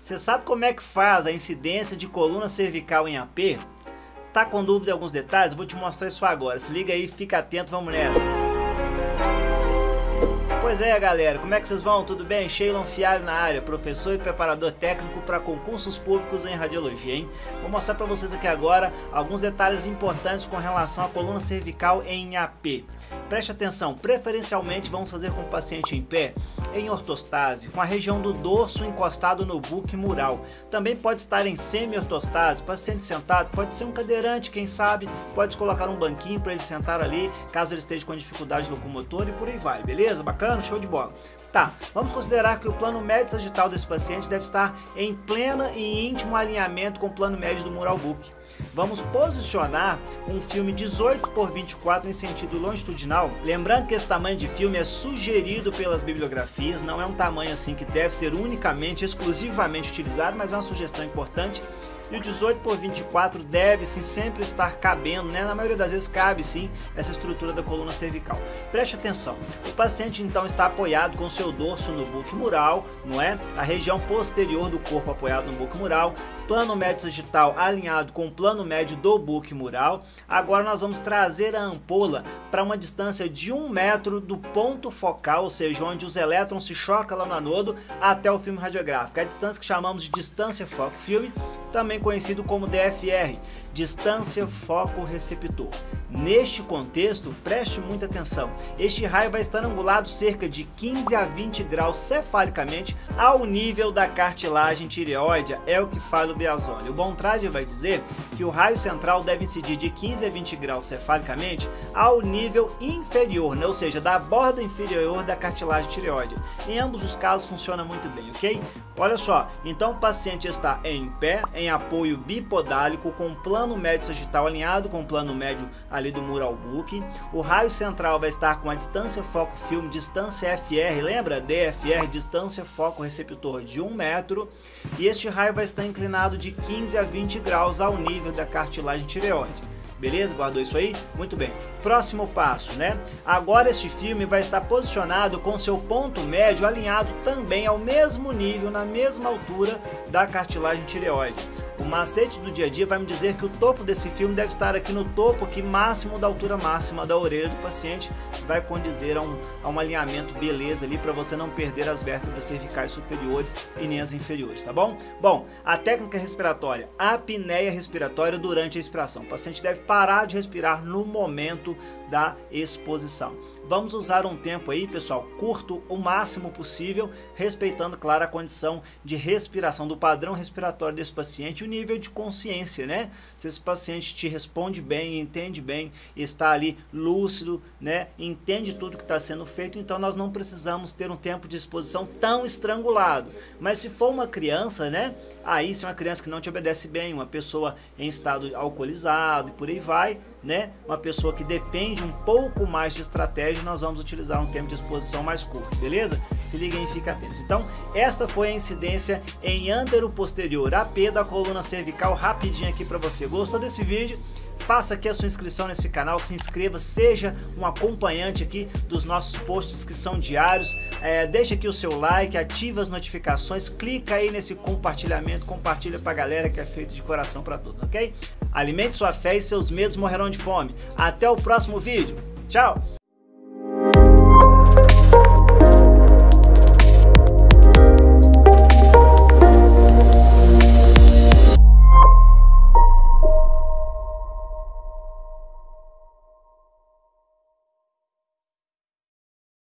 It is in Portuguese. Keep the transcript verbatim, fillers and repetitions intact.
Você sabe como é que faz a incidência de coluna cervical em A P? Tá com dúvida em alguns detalhes? Vou te mostrar isso agora. Se liga aí, fica atento, vamos nessa. Pois é, galera, como é que vocês vão? Tudo bem? Scheylon Fialho na área, professor e preparador técnico para concursos públicos em radiologia, hein? Vou mostrar para vocês aqui agora alguns detalhes importantes com relação à coluna cervical em A P. Preste atenção, preferencialmente vamos fazer com o paciente em pé, em ortostase, com a região do dorso encostado no buque mural. Também pode estar em semi-ortostase, paciente sentado, pode ser um cadeirante, quem sabe, pode colocar um banquinho para ele sentar ali, caso ele esteja com dificuldade locomotora e por aí vai, beleza? Bacana? Show de bola. Tá, vamos considerar que o plano médio sagital desse paciente deve estar em plena e íntimo alinhamento com o plano médio do mural buque. Vamos posicionar um filme dezoito por vinte e quatro em sentido longitudinal. Lembrando que esse tamanho de filme é sugerido pelas bibliografias, não é um tamanho assim que deve ser unicamente, exclusivamente utilizado, mas é uma sugestão importante. E o dezoito por vinte e quatro deve sim sempre estar cabendo, né? Na maioria das vezes cabe sim essa estrutura da coluna cervical. Preste atenção, o paciente então está apoiado com seu dorso no buque mural, não é? A região posterior do corpo apoiado no buque mural, plano médio sagital alinhado com o plano médio do buque mural. Agora nós vamos trazer a ampola para uma distância de um metro do ponto focal, ou seja, onde os elétrons se chocam lá no anodo, até o filme radiográfico. A distância que chamamos de distância foco-filme, também conhecido como D F R, distância foco-receptor. Neste contexto, preste muita atenção, este raio vai estar angulado cerca de quinze a vinte graus cefalicamente ao nível da cartilagem tireoidea, é o que fala o Beazoni. O Bontrager vai dizer que o raio central deve incidir de quinze a vinte graus cefalicamente ao nível inferior, né? Ou seja, da borda inferior da cartilagem tireoidea. Em ambos os casos funciona muito bem, ok? Olha só, então o paciente está em pé, em apoio bipodálico, com o plano médio sagital alinhado com o plano médio ali do mural buque. O raio central vai estar com a distância foco-filme, distância F R, lembra? D F R, distância foco-receptor, de um metro, e este raio vai estar inclinado de quinze a vinte graus ao nível da cartilagem tireoide. Beleza? Guardou isso aí? Muito bem. Próximo passo, né? Agora este filme vai estar posicionado com seu ponto médio alinhado também ao mesmo nível, na mesma altura da cartilagem tireoide. O macete do dia a dia vai me dizer que o topo desse filme deve estar aqui no topo, aqui máximo da altura máxima da orelha do paciente, vai condizer a um, a um alinhamento beleza ali para você não perder as vértebras cervicais superiores e nem as inferiores, tá bom? Bom, a técnica respiratória, a apneia respiratória durante a expiração. O paciente deve parar de respirar no momento da exposição. Vamos usar um tempo aí, pessoal, curto, o máximo possível, respeitando, claro, a condição de respiração, do padrão respiratório desse paciente, o nível de consciência, né? Se esse paciente te responde bem, entende bem, está ali lúcido, né? Entende tudo que está sendo feito, então nós não precisamos ter um tempo de exposição tão estrangulado. Mas se for uma criança, né? Aí, se é uma criança que não te obedece bem, uma pessoa em estado alcoolizado e por aí vai, né? Uma pessoa que depende um pouco mais de estratégia, nós vamos utilizar um tempo de exposição mais curto, beleza? Se liguem e fiquem atentos. Então, esta foi a incidência em antero-posterior A P da coluna cervical, rapidinho aqui para você. Gostou desse vídeo? Faça aqui a sua inscrição nesse canal, se inscreva, seja um acompanhante aqui dos nossos posts que são diários, é, deixa aqui o seu like, ativa as notificações, clica aí nesse compartilhamento, compartilha pra galera que é feito de coração pra todos, ok? Alimente sua fé e seus medos morrerão de fome. Até o próximo vídeo, tchau!